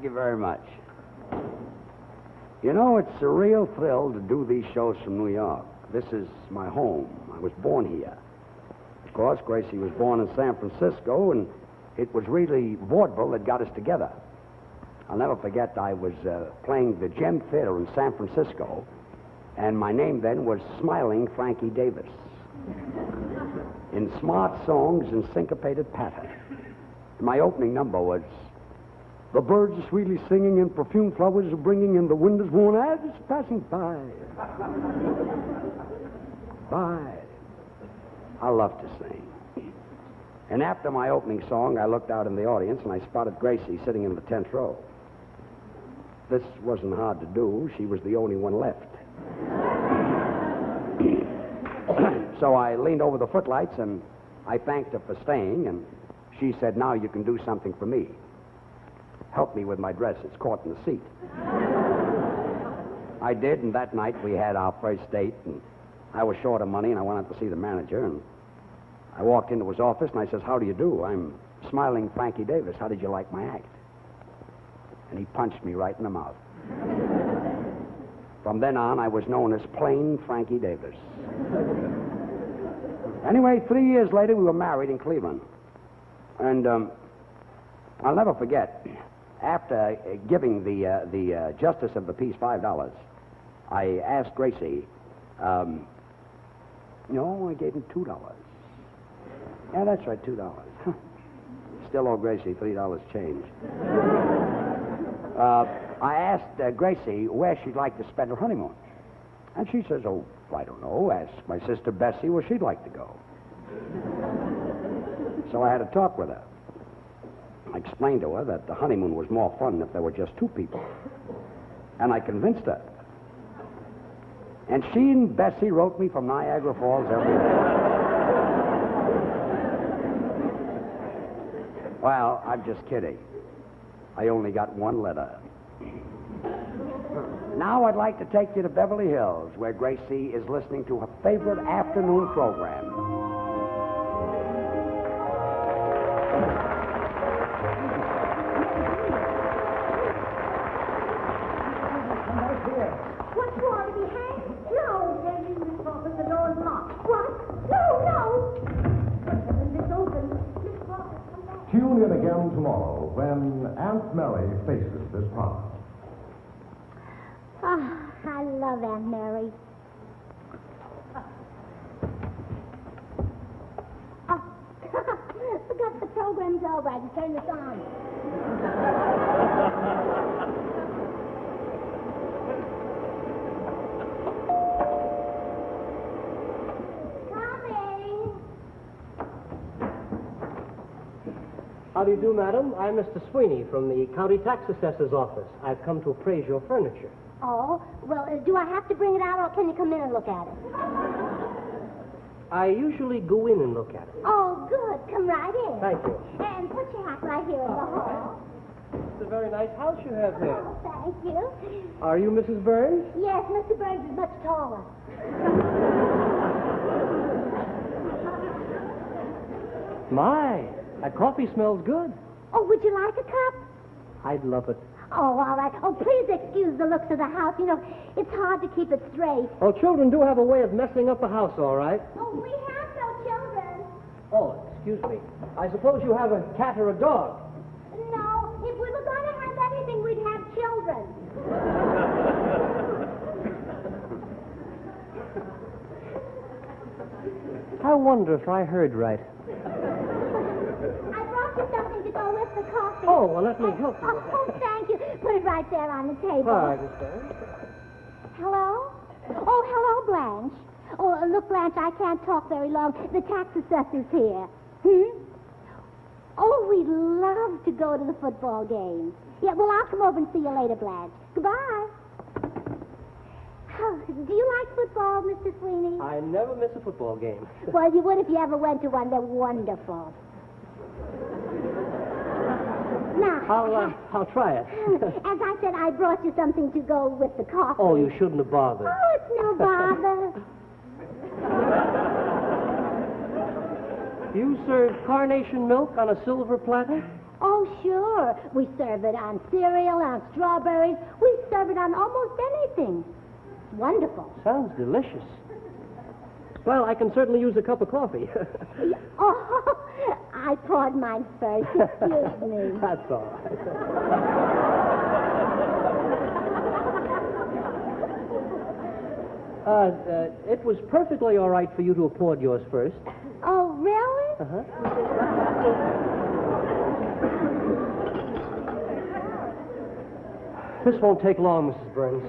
Thank you very much. You know, it's a real thrill to do these shows from New York. This is my home. I was born here. Of course, Gracie was born in San Francisco, and it was really vaudeville that got us together. I'll never forget I was playing the Gem Theater in San Francisco, and my name then was Smiling Frankie Davis. In smart songs and syncopated patter. My opening number was, the birds are sweetly singing and perfumed flowers are bringing in the wind is worn as it's passing by. Bye. I love to sing. And after my opening song, I looked out in the audience and I spotted Gracie sitting in the 10th row. This wasn't hard to do. She was the only one left. So I leaned over the footlights and I thanked her for staying, and she said, now you can do something for me. Help me with my dress. It's caught in the seat. I did, and that night we had our first date, and I was short of money, and I went out to see the manager, and I walked into his office, and I says, how do you do? I'm Smiling Frankie Davis. How did you like my act? And he punched me right in the mouth. From then on, I was known as Plain Frankie Davis. Anyway, 3 years later, we were married in Cleveland. And I'll never forget, after giving the Justice of the Peace $5, I asked Gracie, no, I gave him $2. Yeah, that's right, $2. Still owe Gracie $3 change. I asked Gracie where she'd like to spend her honeymoon. And she says, oh, I don't know. Ask my sister Bessie where she'd like to go. So I had a talk with her. I explained to her that the honeymoon was more fun if there were just two people. And I convinced her. And she and Bessie wrote me from Niagara Falls every day. Well, I'm just kidding. I only got one letter. Now I'd like to take you to Beverly Hills, where Gracie is listening to her favorite afternoon program. What's wrong with me, Hank? No, they're in this office. The door's locked. What? No, no. It's open. Miss Walker, come back. Tune in again tomorrow when Aunt Mary faces this problem. Oh, I love Aunt Mary. Oh, forgot the program's over. I can turn this on. Coming. How do you do, madam? I'm Mr. Sweeney from the County Tax Assessor's Office. I've come to appraise your furniture. Oh, well, do I have to bring it out, or can you come in and look at it? I usually go in and look at it. Oh, good. Come right in. Thank you. And put your hat right here in the hall. It's a very nice house you have here. Oh, thank you. Are you Mrs. Burns? Yes, Mr. Burns is much taller. My, that coffee smells good. Oh, would you like a cup? I'd love it. Oh, all right. Oh, please excuse the looks of the house. You know, it's hard to keep it straight. Well, children do have a way of messing up a house, all right. Oh, we have no children. Oh, excuse me. I suppose you have a cat or a dog. No, if we were going to have anything, we'd have children. I wonder if I heard right. I brought you something to go with the coffee. Oh, well, let me help you. Oh, thank you. Put it right there on the table. All right, hello? Oh, hello, Blanche. Oh, look, Blanche, I can't talk very long. The tax assessor's here. Hmm? Oh, we'd love to go to the football game. Yeah, well, I'll come over and see you later, Blanche. Goodbye. Oh, do you like football, Mr. Sweeney? I never miss a football game. Well, you would if you ever went to one. They're wonderful. Now, I'll try it. As I said, I brought you something to go with the coffee. Oh, you shouldn't have bothered. Oh, it's no bother. You serve Carnation milk on a silver platter? Oh, Oh, sure. We serve it on cereal, on strawberries. We serve it on almost anything. It's wonderful. Sounds delicious. Well, I can certainly use a cup of coffee. Oh, I poured mine first. Excuse me. That's all right. It was perfectly all right for you to applaud yours first. Oh, really? This won't take long, Mrs. Burns.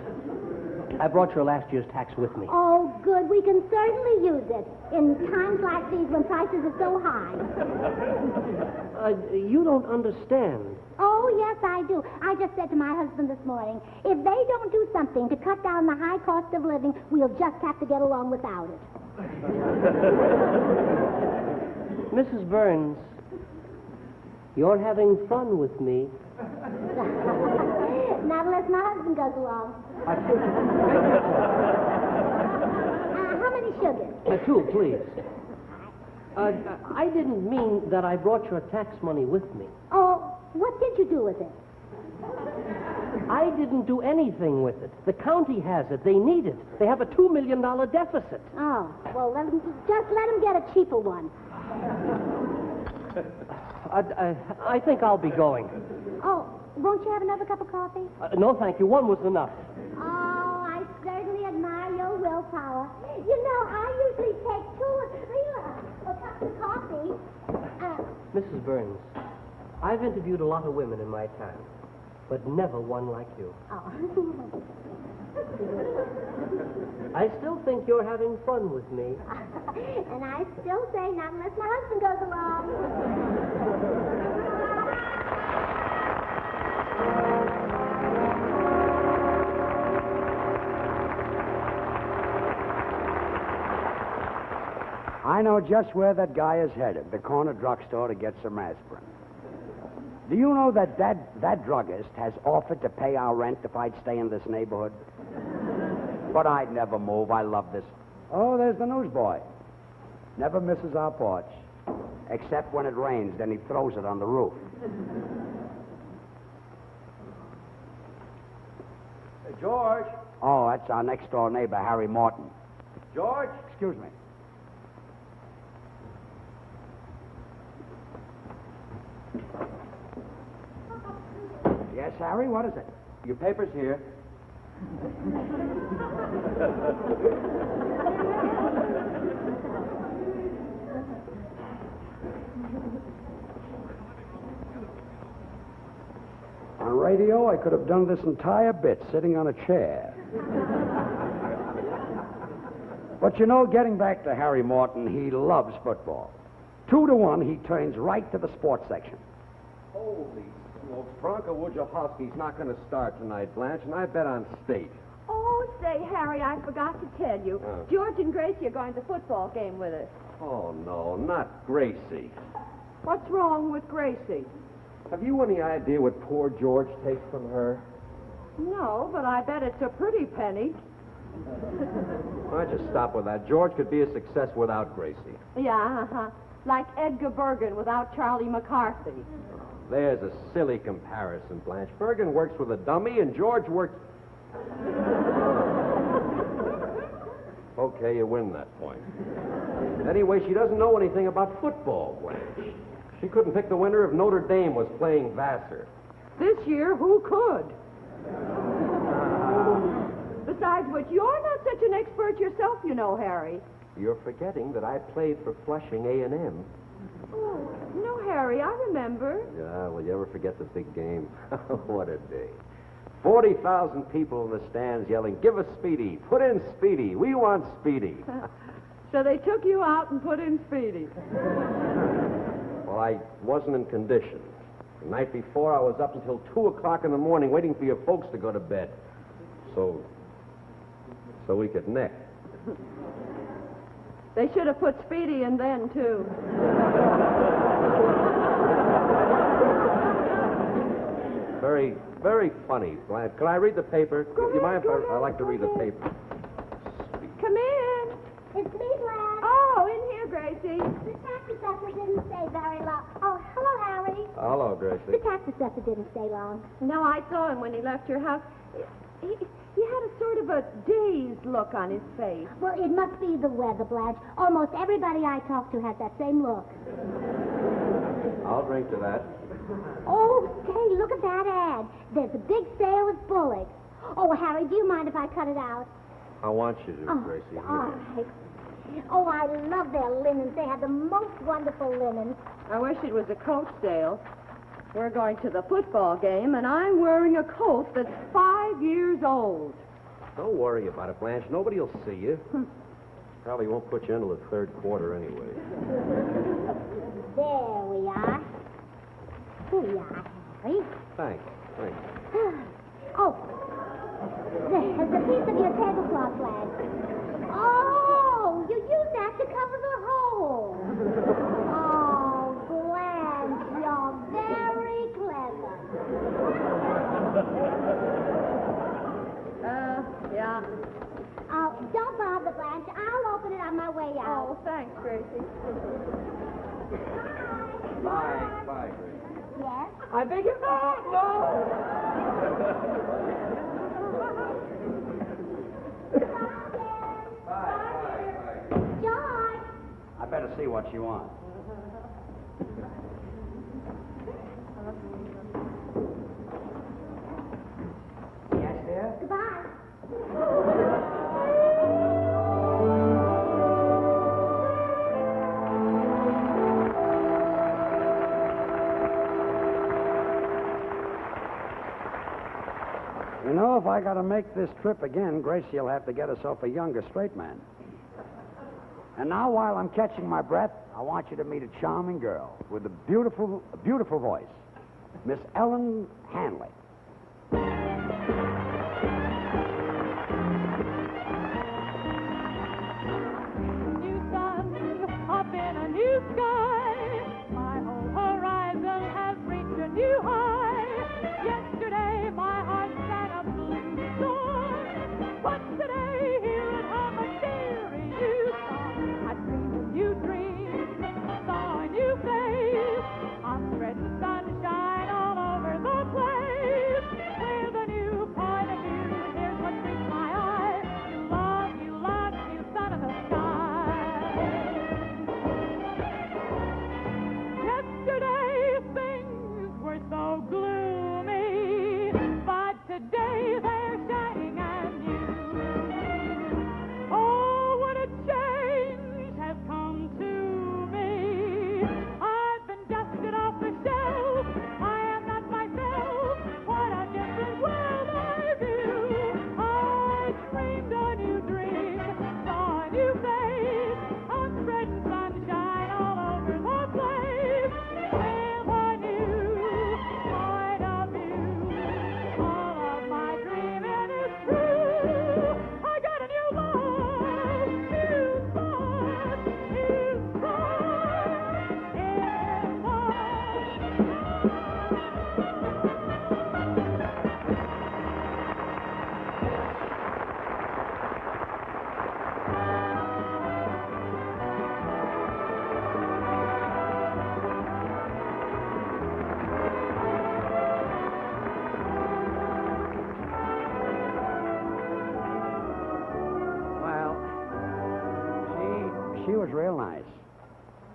I brought your last year's tax with me. Oh, good. We can certainly use it in times like these when prices are so high. You don't understand. Oh, yes, I do. I just said to my husband this morning, if they don't do something to cut down the high cost of living, we'll just have to get along without it. Mrs. Burns, you're having fun with me. Not unless my husband goes along. How many sugars? Two, please. I didn't mean that I brought your tax money with me. Oh, what did you do with it? I didn't do anything with it. The county has it. They need it. They have a $2 million deficit. Oh, well, just let them get a cheaper one. I think I'll be going. Oh, won't you have another cup of coffee? No, thank you. One was enough. Oh, I certainly admire your willpower. You know, I usually take 2 or 3 cups of coffee. Mrs. Burns, I've interviewed a lot of women in my time, but never one like you. Oh. I still think you're having fun with me. And I still say not unless my husband goes along. I know just where that guy is headed, the corner drugstore to get some aspirin. Do you know that that druggist has offered to pay our rent if I'd stay in this neighborhood? But I'd never move. I love this. Oh, there's the newsboy. Never misses our porch. Except when it rains, then he throws it on the roof. Hey, George. Oh, that's our next door neighbor, Harry Morton. George? Excuse me. Yes, Harry, what is it? Your paper's here. On radio, I could have done this entire bit sitting on a chair. But you know, getting back to Harry Morton, he loves football. 2-1, he turns right to the sports section. Holy smokes, Bronco Wojciechowski's not going to start tonight, Blanche, and I bet on State. Oh, say, Harry, I forgot to tell you. George and Gracie are going to the football game with us. Oh, no, not Gracie. What's wrong with Gracie? Have you any idea what poor George takes from her? No, but I bet it's a pretty penny. Why don't you stop with that? George could be a success without Gracie. Yeah, like Edgar Bergen without Charlie McCarthy. There's a silly comparison, Blanche. Bergen works with a dummy, and George works... Okay, you win that point. Anyway, she doesn't know anything about football, Blanche. She couldn't pick the winner if Notre Dame was playing Vassar. This year, who could? Besides which, you're not such an expert yourself, you know, Harry. You're forgetting that I played for Flushing A&M. Oh, no, Harry, I remember. Yeah, will you ever forget the big game? What a day. 40,000 people in the stands yelling, "Give us Speedy, put in Speedy, we want Speedy." So they took you out and put in Speedy. Well, I wasn't in condition. The night before, I was up until 2 o'clock in the morning waiting for your folks to go to bed. So we could neck. They should have put Speedy in then, too. Very, very funny, Blanche. Could I read the paper? Do you mind if I like to read the paper? Come in. It's me, Blanche. Oh, in here, Gracie. Gracie. The tax assessor didn't stay very long. Oh, hello, Harry. Hello, Gracie. The tax assessor didn't stay long. No, I saw him when he left your house. He had a sort of a dazed look on his face. Well, it must be the weather, Blanche. Almost everybody I talk to has that same look. I'll drink to that. Oh, hey, look at that ad. There's a big sale at Bullock's. Oh, Harry, do you mind if I cut it out? I want you to, Gracie. All right. Oh, I love their linens. They have the most wonderful linens. I wish it was a coat sale. We're going to the football game, and I'm wearing a coat that's 5 years old. Don't worry about it, Blanche. Nobody will see you. Probably won't put you into the third quarter anyway. There we are. Here we are, Harry. Thanks. Oh, there's a piece of your tablecloth, Blanche. Oh, you used that to cover the hole. Oh, Blanche, you're very clever. Yeah. Oh, don't bother, Blanche. I'll open it on my way out. Oh, thanks, Gracie. Bye. Bye, Gracie. Yes? I beg your pardon. No! Better see what you want. Yes, dear? Goodbye. You know, if I gotta make this trip again, Gracie'll have to get herself a younger straight man. And now, while I'm catching my breath, I want you to meet a charming girl with a beautiful voice, Miss Ellen Hanley. New sun up in a new sky. My whole horizon has reached a new high. Yesterday, my heart sat up blue storm, but today, here it happened. Sunshine all over the place. With a new point of view, here's what greets my eye. You love, you sun of the sky. Yesterday things were so gloomy, but today they're shining and new. Oh, what a change has come to me. I've been dusted off the shelf.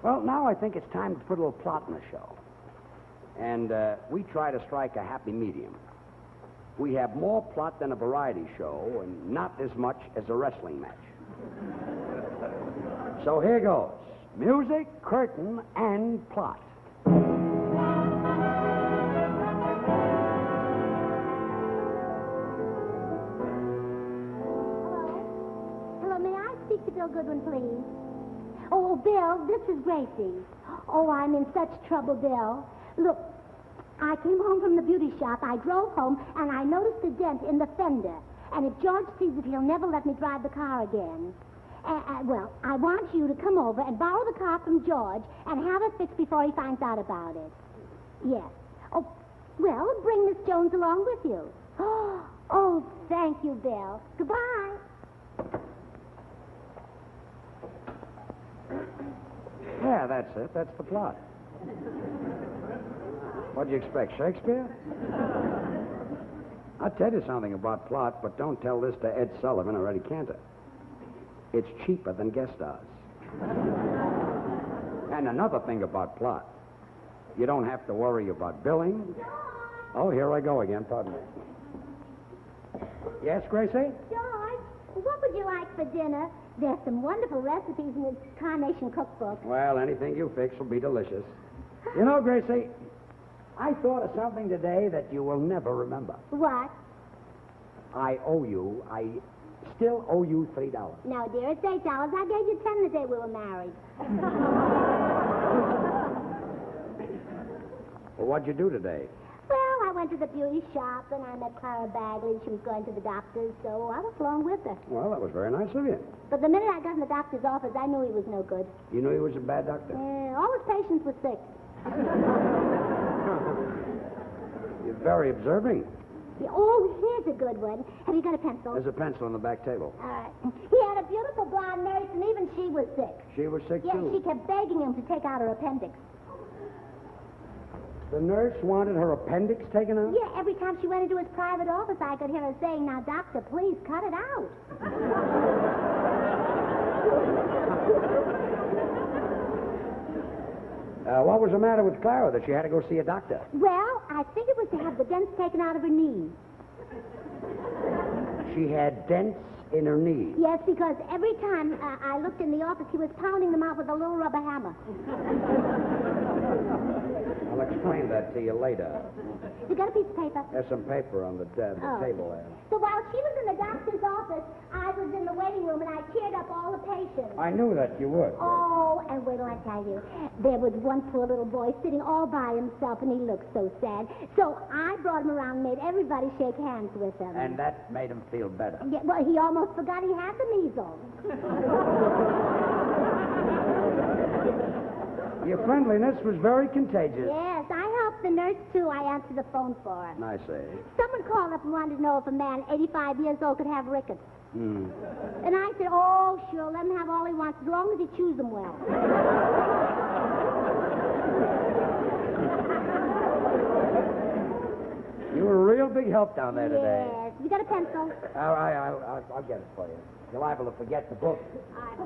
Well, now I think it's time to put a little plot in the show. And we try to strike a happy medium. We have more plot than a variety show and not as much as a wrestling match. So here goes. Music, curtain, and plot. Hello? Hello, may I speak to Bill Goodwin, please? Oh, Bill, this is Gracie. Oh, I'm in such trouble, Bill. Look, I came home from the beauty shop. I drove home, and I noticed a dent in the fender. And if George sees it, he'll never let me drive the car again. Well, I want you to come over and borrow the car from George and have it fixed before he finds out about it. Yes. Oh, well, bring Miss Jones along with you. Oh, thank you, Bill. Goodbye. That's it. That's the plot. What do you expect, Shakespeare? I'll tell you something about plot, but don't tell this to Ed Sullivan or Eddie Cantor. It's cheaper than guest stars. And another thing about plot, you don't have to worry about billing. Oh, here I go again. Pardon me. Yes, Gracie? George, what would you like for dinner? There's some wonderful recipes in this Carnation cookbook. Well, anything you fix will be delicious. You know, Gracie, I thought of something today that you will never remember. What? I still owe you $3. No, dear, it's $8. I gave you 10 the day we were married. Well, what'd you do today? Well, I went to the beauty shop, and I met Clara Bagley. She was going to the doctor's, so I was along with her. Well, that was very nice of you. But the minute I got in the doctor's office, I knew he was no good. You knew he was a bad doctor? Yeah, all his patients were sick. You're very observing. Yeah, oh, here's a good one. Have you got a pencil? There's a pencil on the back table. All right. He had a beautiful blonde nurse, and even she was sick. She was sick, too? Yeah, she kept begging him to take out her appendix. The nurse wanted her appendix taken out? Yeah, every time she went into his private office, I could hear her saying, "Now, doctor, please cut it out." What was the matter with Clara that she had to go see a doctor? Well, I think it was to have the dents taken out of her knees. She had dents in her knees? Yes, because every time I looked in the office, he was pounding them out with a little rubber hammer. I'll explain that to you later. You got a piece of paper? There's some paper on the table there. So while she was in the doctor's office, I was in the waiting room, and I cheered up all the patients. I knew that you would. Oh, and wait till I tell you. There was one poor little boy sitting all by himself, and he looked so sad. So I brought him around and made everybody shake hands with him. And that made him feel better. Yeah, well, he almost forgot he had the measles. Your friendliness was very contagious. Yes, I helped the nurse, too. I answered the phone for her. I see. Someone called up and wanted to know if a man 85 years old could have rickets. Hmm. And I said, oh, sure, let him have all he wants, as long as he chews them well. You were a real big help down there today. Yes. You got a pencil? All right, I'll get it for you. You're liable to forget the book.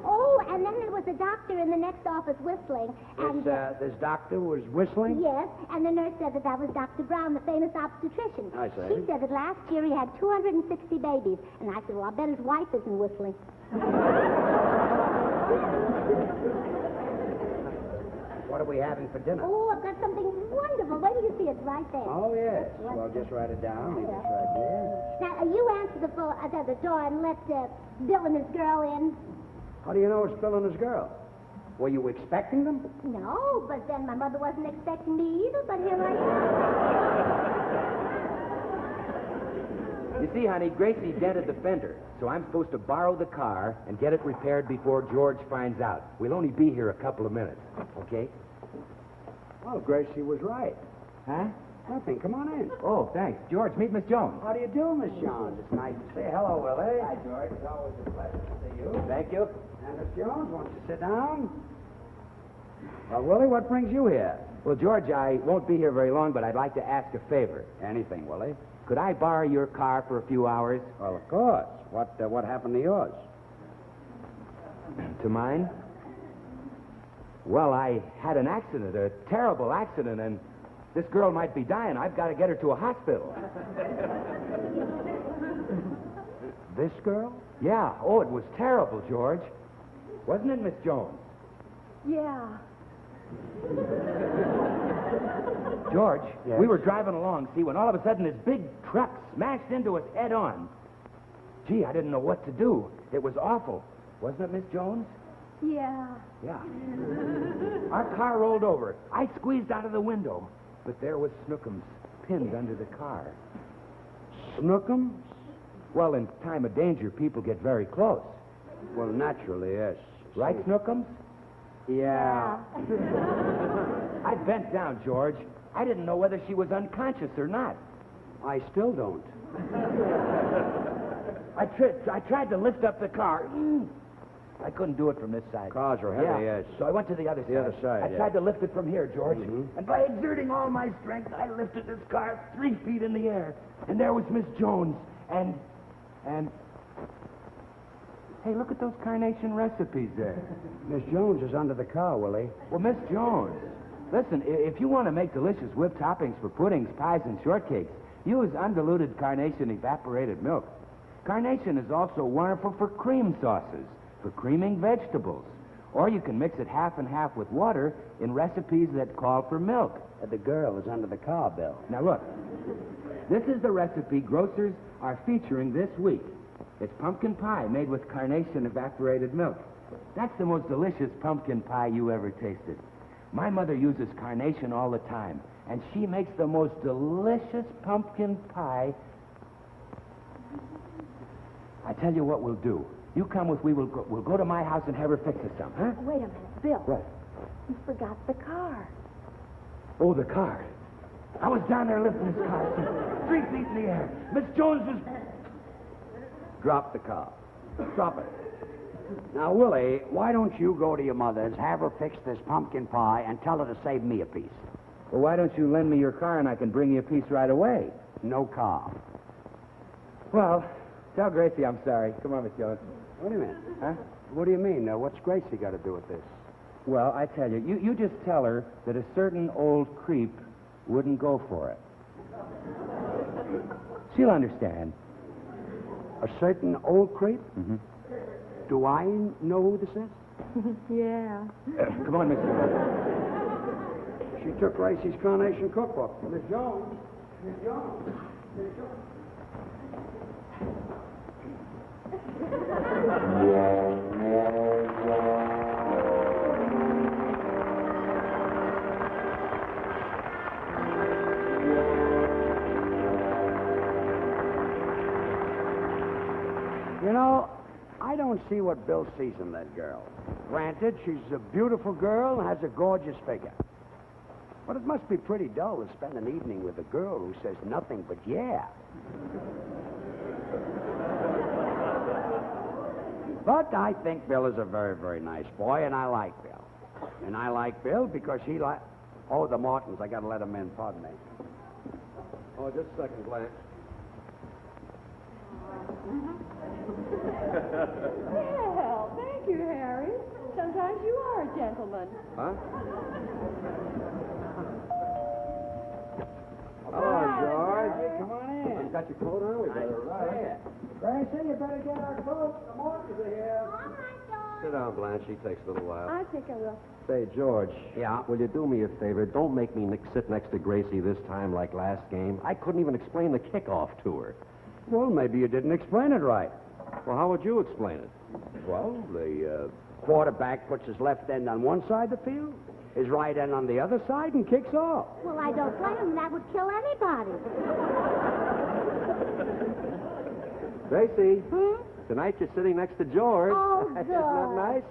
Oh, and then there was a doctor in the next office whistling. And this doctor was whistling? Yes, and the nurse said that was Dr. Brown, the famous obstetrician. I see. She said that last year he had 260 babies. And I said, well, I bet his wife isn't whistling. What are we having for dinner? Oh, I've got something wonderful. Wait till you see it. It's right there. Oh, yes. Well, just write it down. Leave it right there. Now, you answer the door and let Bill and his girl in. How do you know it's Bill and his girl? Were you expecting them? No, but then my mother wasn't expecting me either, but here I am. You see, honey, Gracie dented the fender, so I'm supposed to borrow the car and get it repaired before George finds out. We'll only be here a couple of minutes, okay? Well, Gracie was right. Huh? Nothing. Come on in. Oh, thanks. George, meet Miss Jones. How do you do, Miss Jones? It's nice to say hello, Willie. Hi, George. It's always a pleasure to see you. Thank you. And Miss Jones, won't you sit down? Well, Willie, what brings you here? Well, George, I won't be here very long, but I'd like to ask a favor. Anything, Willie. Could I borrow your car for a few hours? Well, of course. What happened to yours? To mine? Well, I had an accident, a terrible accident, and this girl might be dying. I've got to get her to a hospital. This girl? Yeah. Oh, it was terrible, George. Wasn't it, Miss Jones? Yeah. George, yes. We were driving along, see, when all of a sudden this big truck smashed into us head on. Gee, I didn't know what to do. It was awful. Wasn't it, Miss Jones? Yeah. Yeah. Our car rolled over. I squeezed out of the window, but there was Snookums pinned under the car. Snookums? Well, in time of danger, people get very close. Well, naturally, yes. Right, Snookums? Yeah. I bent down, George. I didn't know whether she was unconscious or not. I still don't. I tried to lift up the car. I couldn't do it from this side. Cars are heavy, yes. So I went to the other side. The other side, I tried to lift it from here, George. Mm-hmm. And by exerting all my strength, I lifted this car 3 feet in the air. And there was Miss Jones. And... Hey, look at those Carnation recipes there. Miss Jones is under the car, Willie. Well, Miss Jones, listen, if you want to make delicious whipped toppings for puddings, pies, and shortcakes, use undiluted Carnation evaporated milk. Carnation is also wonderful for cream sauces, for creaming vegetables. Or you can mix it half and half with water in recipes that call for milk. The girl is under the car, Bill. Now, look. This is the recipe grocers are featuring this week. It's pumpkin pie made with Carnation evaporated milk. That's the most delicious pumpkin pie you ever tasted. My mother uses Carnation all the time, and she makes the most delicious pumpkin pie. I tell you what we'll do. You come with me. We'll go to my house and have her fix us some, huh? Wait a minute, Bill. What? You forgot the car. Oh, the car. I was down there lifting this car. 3 feet in the air. Miss Jones was... Drop the car. Drop it. Now, Willie, why don't you go to your mother's, have her fix this pumpkin pie, and tell her to save me a piece? Well, why don't you lend me your car and I can bring you a piece right away? No car. Well, tell Gracie I'm sorry. Come on, Miss Jones. Wait a minute. Huh? What do you mean? Now, what's Gracie got to do with this? Well, I tell you, you just tell her that a certain old creep wouldn't go for it. She'll understand. A certain old creep? Mm-hmm. Do I know who this is? Yeah. Come on, Miss Jones. She took Gracie's Carnation cookbook. Miss Jones. Miss Jones. Miss Jones. You know, I don't see what Bill sees in that girl. Granted, she's a beautiful girl and has a gorgeous figure. But it must be pretty dull to spend an evening with a girl who says nothing but yeah. But I think Bill is a very, very nice boy, and I like Bill. And I like Bill because he like... Oh, the Martins. I gotta let him in. Pardon me. Oh, just a second, Blanche. Well, thank you, Harry. Sometimes you are a gentleman. Huh? Hello, George. Hey, come on in. You've got your coat on? We better ride. Gracie, you better get our coat. The Martins are here. All right, George. Sit down, Blanche. She takes a little while. I think I will. Say, George. Yeah? Will you do me a favor? Don't make me sit next to Gracie this time like last game. I couldn't even explain the kickoff to her. Well, maybe you didn't explain it right. Well, how would you explain it? Well, the quarterback puts his left end on one side of the field, his right end on the other side, and kicks off. Well, I don't blame him. That would kill anybody. Gracie, tonight you're sitting next to George. Oh, George. Isn't that nice?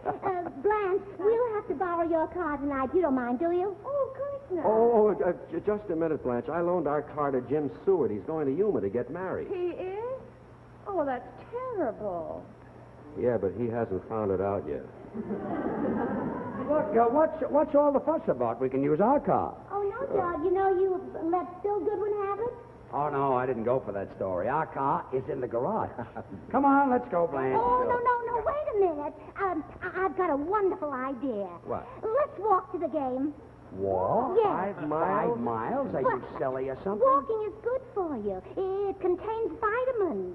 Blanche, we'll have to borrow your car tonight. You don't mind, do you? Oh, good. No. Oh, just a minute, Blanche. I loaned our car to Jim Seward. He's going to Yuma to get married. He is? Oh, well, that's terrible. Yeah, but he hasn't found it out yet. Look, what's all the fuss about? We can use our car. Oh, no, Dad. You know you let Bill Goodwin have it? Oh, no, I didn't go for that story. Our car is in the garage. Come on, let's go, Blanche. Oh, no, wait a minute. I've got a wonderful idea. What? Let's walk to the game. Walk? Yes. 5 miles? 5 miles? Are you silly or something? Walking is good for you. It contains vitamins.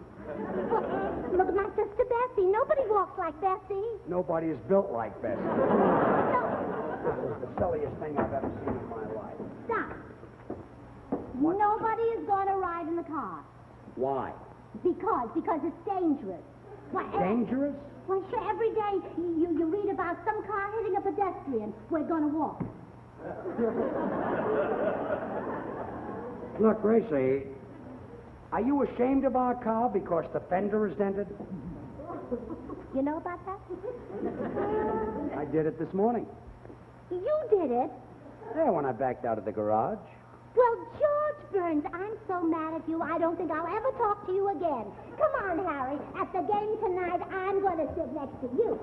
Look at my sister Bessie. Nobody walks like Bessie. Nobody is built like Bessie. This is the silliest thing I've ever seen in my life. Stop. What? Nobody is going to ride in the car. Why? Because it's dangerous. Why, dangerous? Why, sure, every day you read about some car hitting a pedestrian. We're going to walk. Look, Gracie, are you ashamed of our car because the fender is dented? You know about that? I did it this morning. You did it? Yeah, when I backed out of the garage. Well, George, Burns, I'm so mad at you, I don't think I'll ever talk to you again. Come on, Harry. At the game tonight, I'm going to sit next to you.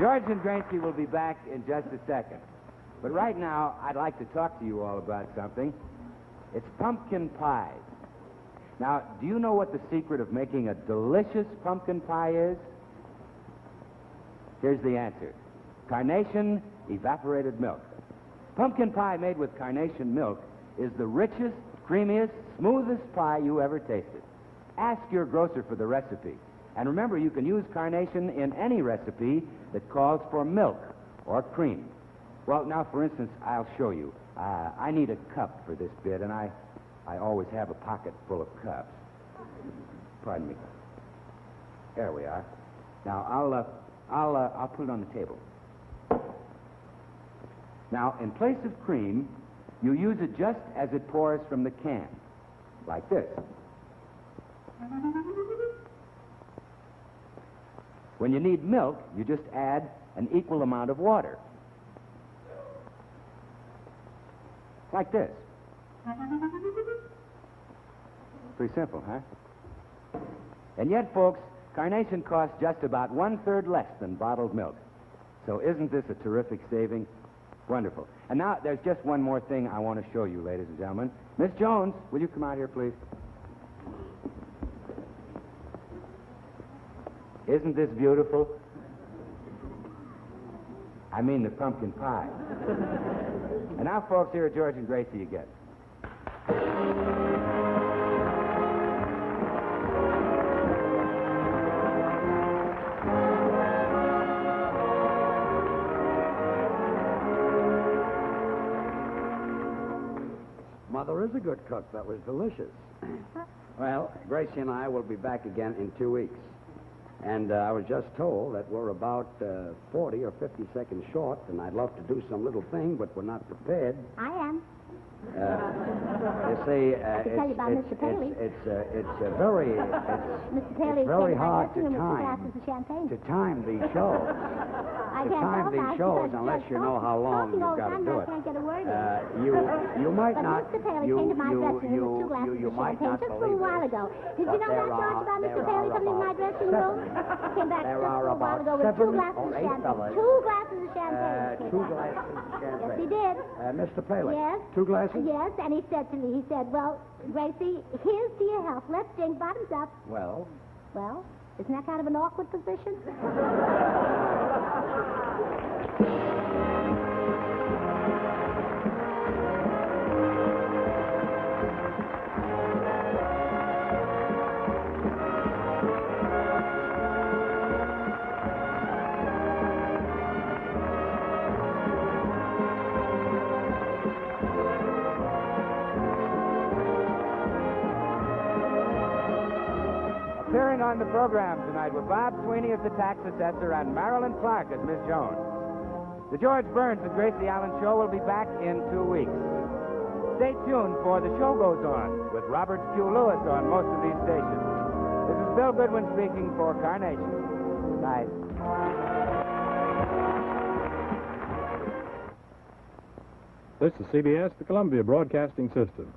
George and Gracie will be back in just a second. But right now, I'd like to talk to you all about something. It's pumpkin pies. Now, do you know what the secret of making a delicious pumpkin pie is? Here's the answer. Carnation evaporated milk. Pumpkin pie made with Carnation milk is the richest, creamiest, smoothest pie you ever tasted. Ask your grocer for the recipe. And remember, you can use Carnation in any recipe that calls for milk or cream. Well, now, for instance, I'll show you. I need a cup for this bit, and I always have a pocket full of cups. Pardon me. There we are. Now, I'll put it on the table. Now, in place of cream, you use it just as it pours from the can, like this. When you need milk, you just add an equal amount of water. Like this. Pretty simple, huh? And yet, folks, Carnation costs just about one-third less than bottled milk. So isn't this a terrific saving? Wonderful. And now, there's just one more thing I want to show you, ladies and gentlemen. Miss Jones, will you come out here, please? Isn't this beautiful? I mean the pumpkin pie. And now, folks, here are George and Gracie again. Mother is a good cook. That was delicious. Well, Gracie and I will be back again in 2 weeks. And I was just told that we're about 40 or 50 seconds short, and I'd love to do some little thing, but we're not prepared. I am. You see, it's very hard to time these shows. Unless you know how long you've got to do it. You might not. Did you know that, George, about Mr. Paley coming in my dressing room? Came back just a while ago with 2 glasses of champagne. 2 glasses of champagne. 2 glasses of champagne. Yes, he did. Mr. Paley. Yes. 2 glasses. Yes, and he said to me, he said, well, Gracie, here's to your health. Let's drink bottoms up. Well? Well, isn't that kind of an awkward position? On the program tonight with Bob Sweeney as the tax assessor and Marilyn Clark as Miss Jones. The George Burns and Gracie Allen show will be back in 2 weeks. Stay tuned for The Show Goes On with Robert Q. Lewis on most of these stations. This is Bill Goodwin speaking for Carnation. Good night. This is CBS, the Columbia Broadcasting System.